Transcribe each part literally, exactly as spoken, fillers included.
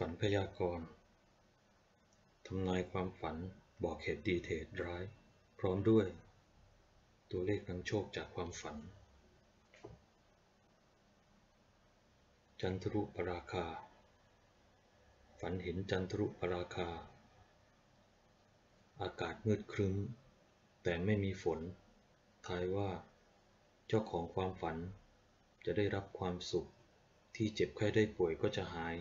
ฝันพยากรณ์ทำนายความฝันบอกเหตุดีเหตุร้ายพร้อมด้วยตัวเลขนำโชคจากความฝันจันทรุปราคาฝันเห็นจันทรุปราคาอากาศมืดครึ้มแต่ไม่มีฝนทายว่าเจ้าของความฝันจะได้รับความสุขที่เจ็บไข้ได้ป่วยก็จะหาย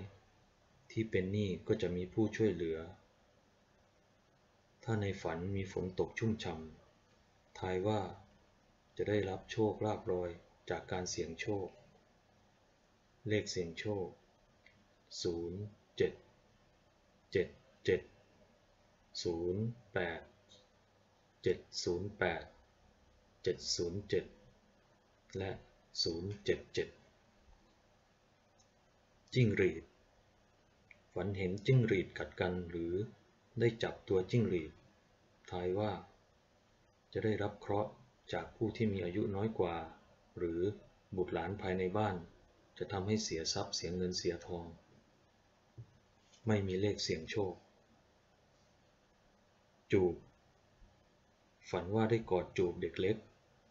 ที่เป็นหนี้ก็จะมีผู้ช่วยเหลือถ้าในฝันมีฝนตกชุ่มฉ่ำทายว่าจะได้รับโชคลาภลอยจากการเสี่ยงโชคเลขเสี่ยงโชคศูนย์ เจ็ด เจ็ด เจ็ด ศูนย์ แปด เจ็ด ศูนย์ แปด เจ็ด ศูนย์ เจ็ด และศูนย์ เจ็ด เจ็ดจิ้งหรีดฝันเห็นจิ้งหรีดกัดกันหรือได้จับตัวจิ้งหรีดทายว่าจะได้รับเคราะห์จากผู้ที่มีอายุน้อยกว่าหรือบุตรหลานภายในบ้านจะทำให้เสียทรัพย์เสียเงินเสียทองไม่มีเลขเสี่ยงโชคจูบฝันว่าได้กอดจูบเด็กเล็ก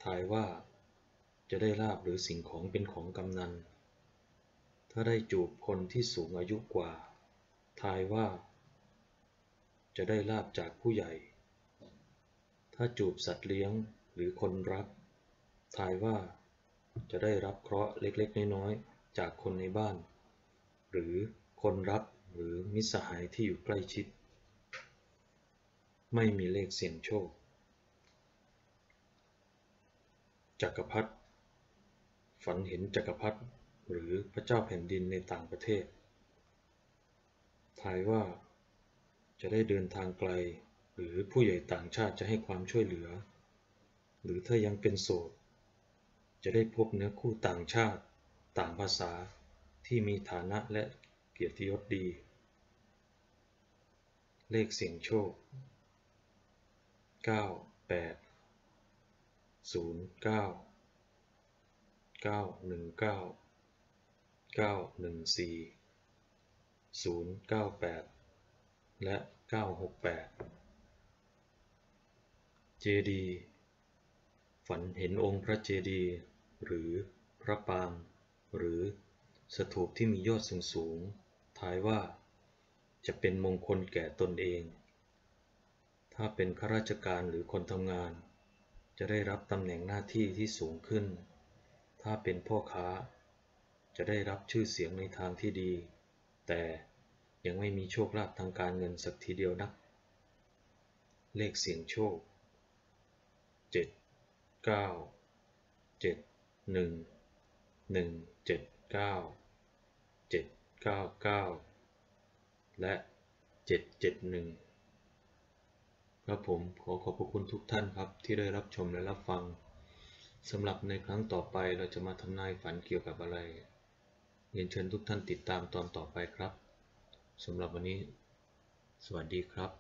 ทายว่าจะได้ลาภหรือสิ่งของเป็นของกำนันถ้าได้จูบคนที่สูงอายุกว่าทายว่าจะได้ลาภจากผู้ใหญ่ถ้าจูบสัตว์เลี้ยงหรือคนรักทายว่าจะได้รับเคราะห์เล็กๆน้อยๆจากคนในบ้านหรือคนรักหรือมิตรสหายที่อยู่ใกล้ชิดไม่มีเลขเสี่ยงโชคจักรพรรดิฝันเห็นจักรพรรดิหรือพระเจ้าแผ่นดินในต่างประเทศทายว่าจะได้เดินทางไกลหรือผู้ใหญ่ต่างชาติจะให้ความช่วยเหลือหรือถ้ายังเป็นโสดจะได้พบเนื้อคู่ต่างชาติต่างภาษาที่มีฐานะและเกียรติยศดีเลขเสี่ยงโชคเก้า แปด ศูนย์ เก้า เก้า หนึ่ง เก้า เก้า หนึ่ง สี่ ศูนย์ เก้า แปดและเก้า หก แปดเจดีย์ฝันเห็นองค์พระเจดีย์หรือพระปางหรือสถูปที่มียอดสูงสูงทายว่าจะเป็นมงคลแก่ตนเองถ้าเป็นข้าราชการหรือคนทำงานจะได้รับตำแหน่งหน้าที่ที่สูงขึ้นถ้าเป็นพ่อค้าจะได้รับชื่อเสียงในทางที่ดีแต่ยังไม่มีโชคลาภทางการเงินสักทีเดียวนักเลขเสี่ยงโชคเจ็ด เก้า เจ็ด หนึ่ง หนึ่ง เจ็ด เก้า เจ็ด เก้า เก้าและเจ็ด เจ็ด หนึ่งครับผมขอขอบพระคุณทุกท่านครับที่ได้รับชมและรับฟังสำหรับในครั้งต่อไปเราจะมาทำนายฝันเกี่ยวกับอะไรเรียนเชิญทุกท่านติดตามตอนต่อไปครับสำหรับวันนี้สวัสดีครับ